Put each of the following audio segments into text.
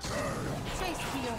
Face to your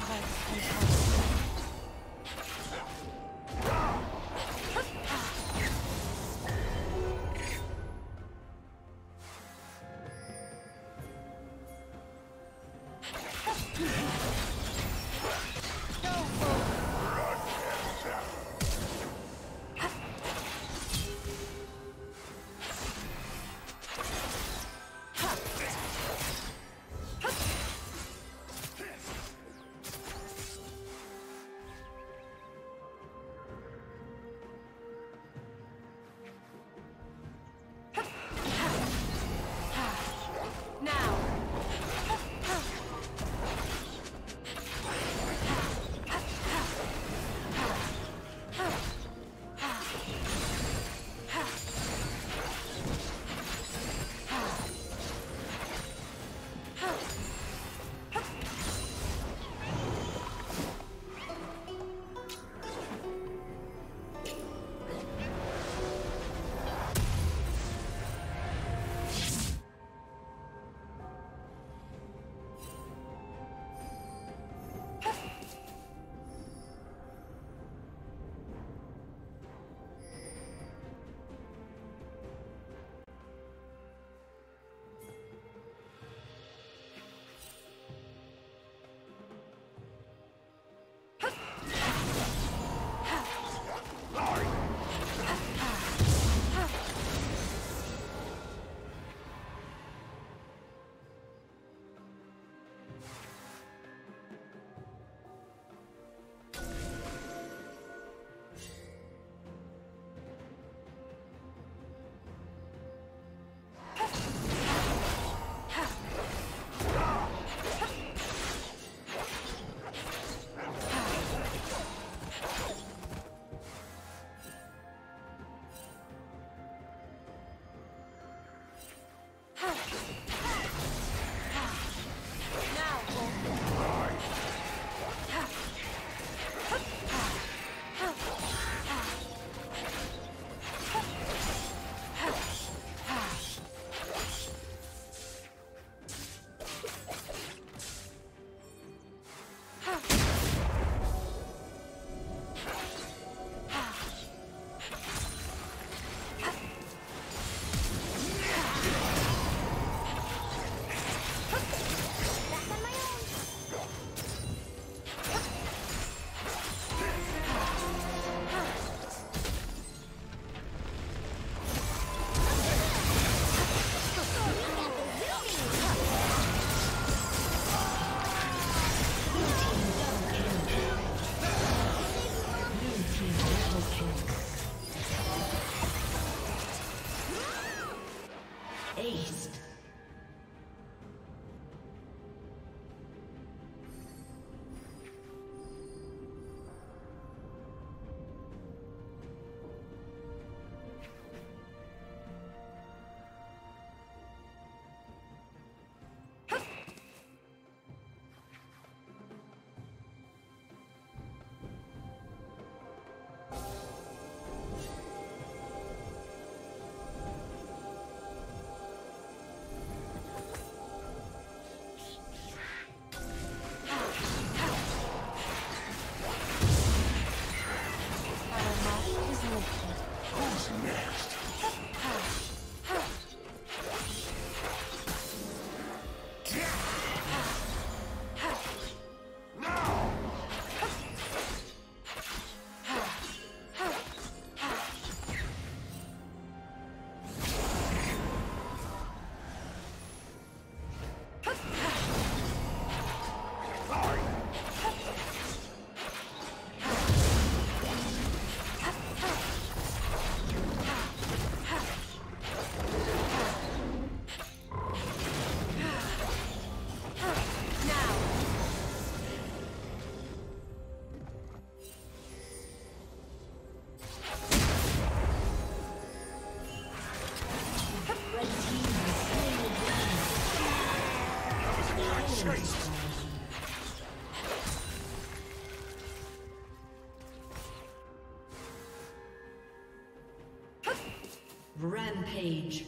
Rampage.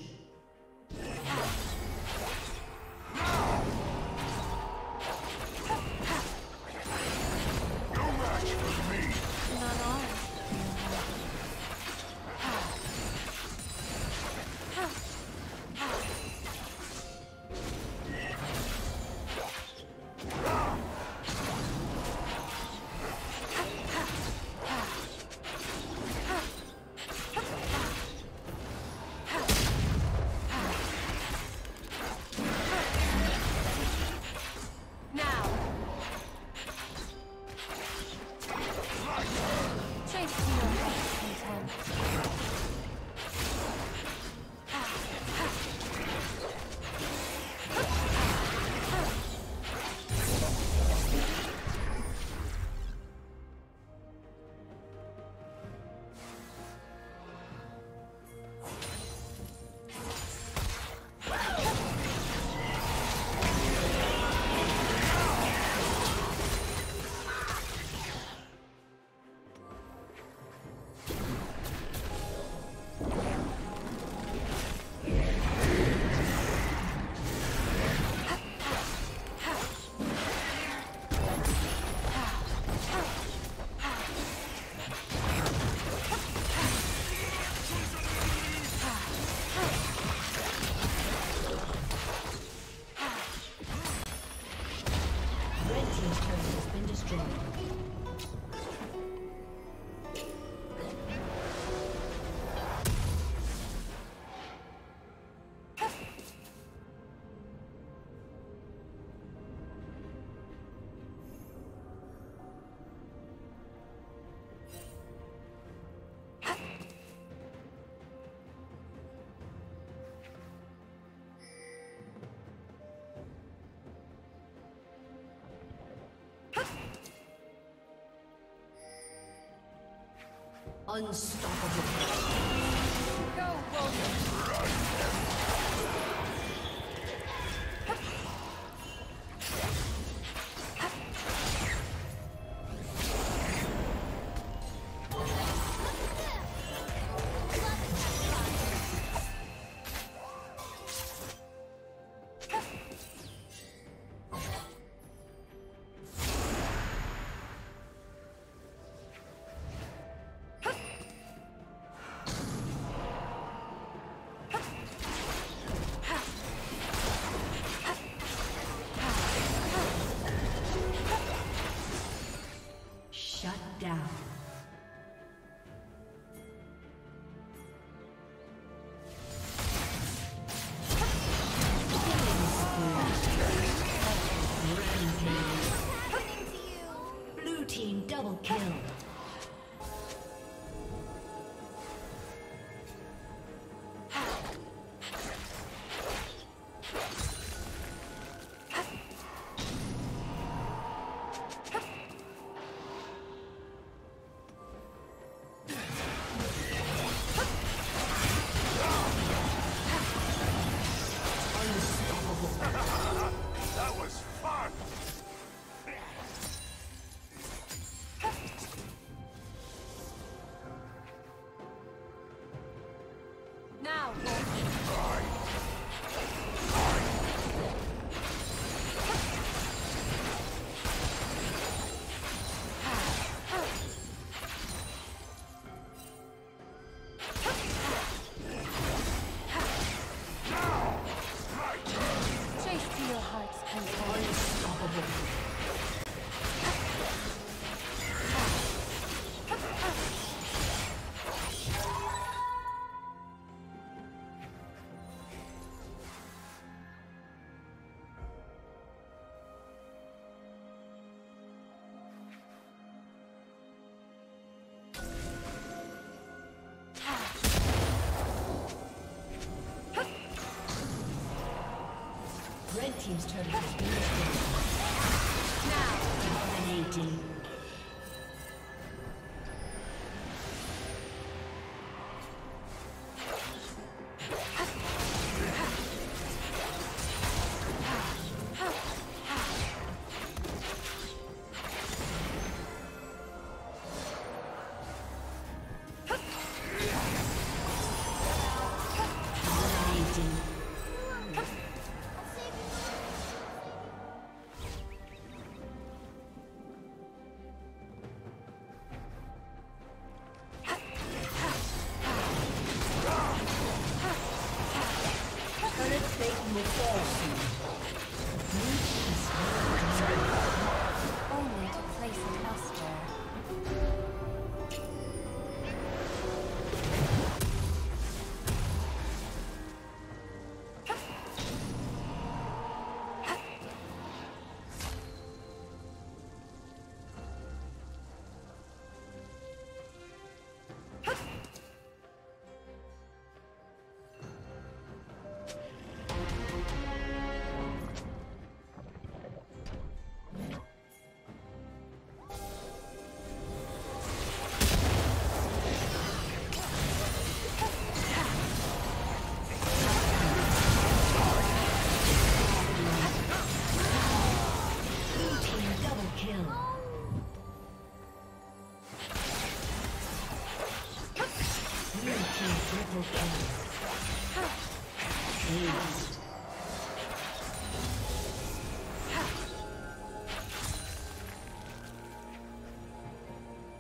No! Unstoppable. Go, Wolverine. Team's turret has been destroyed. Now dominating.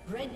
Red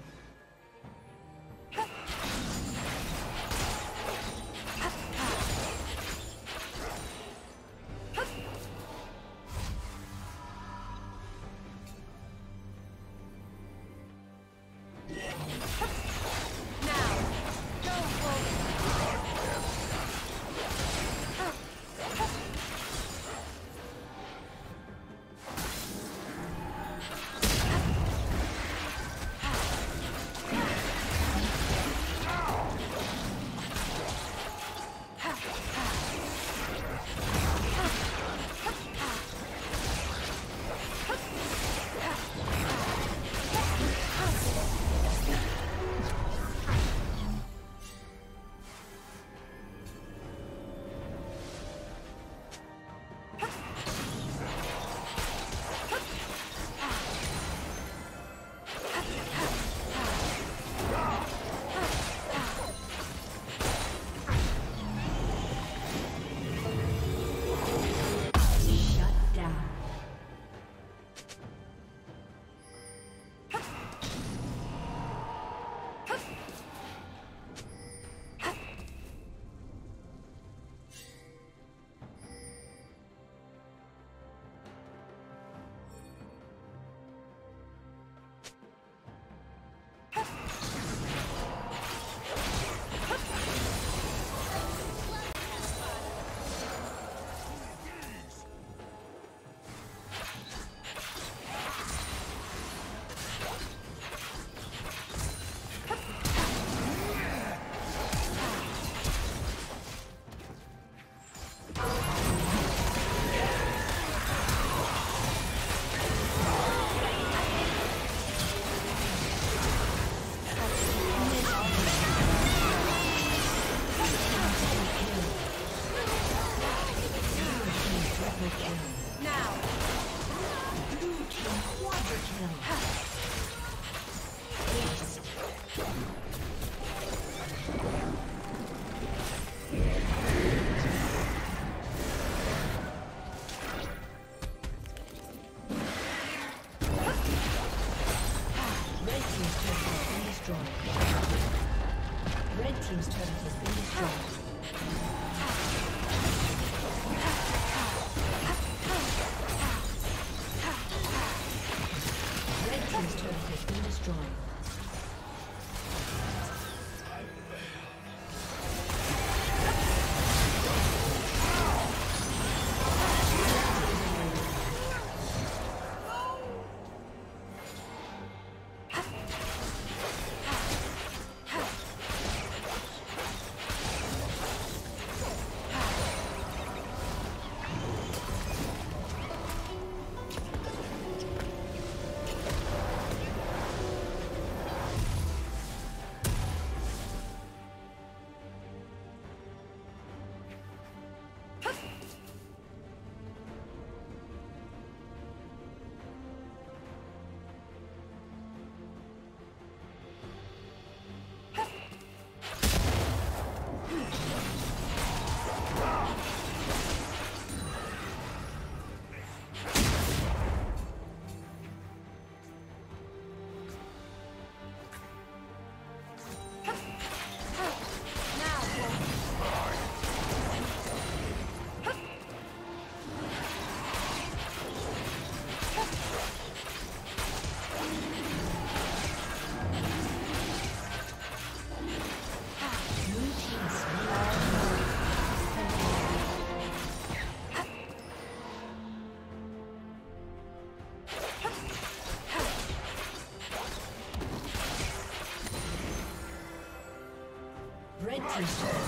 Red team's turret has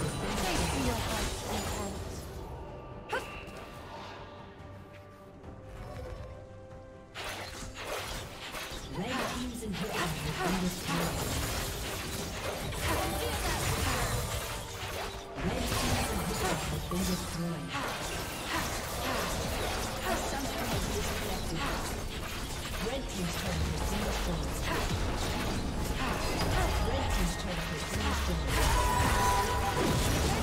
been destroyed.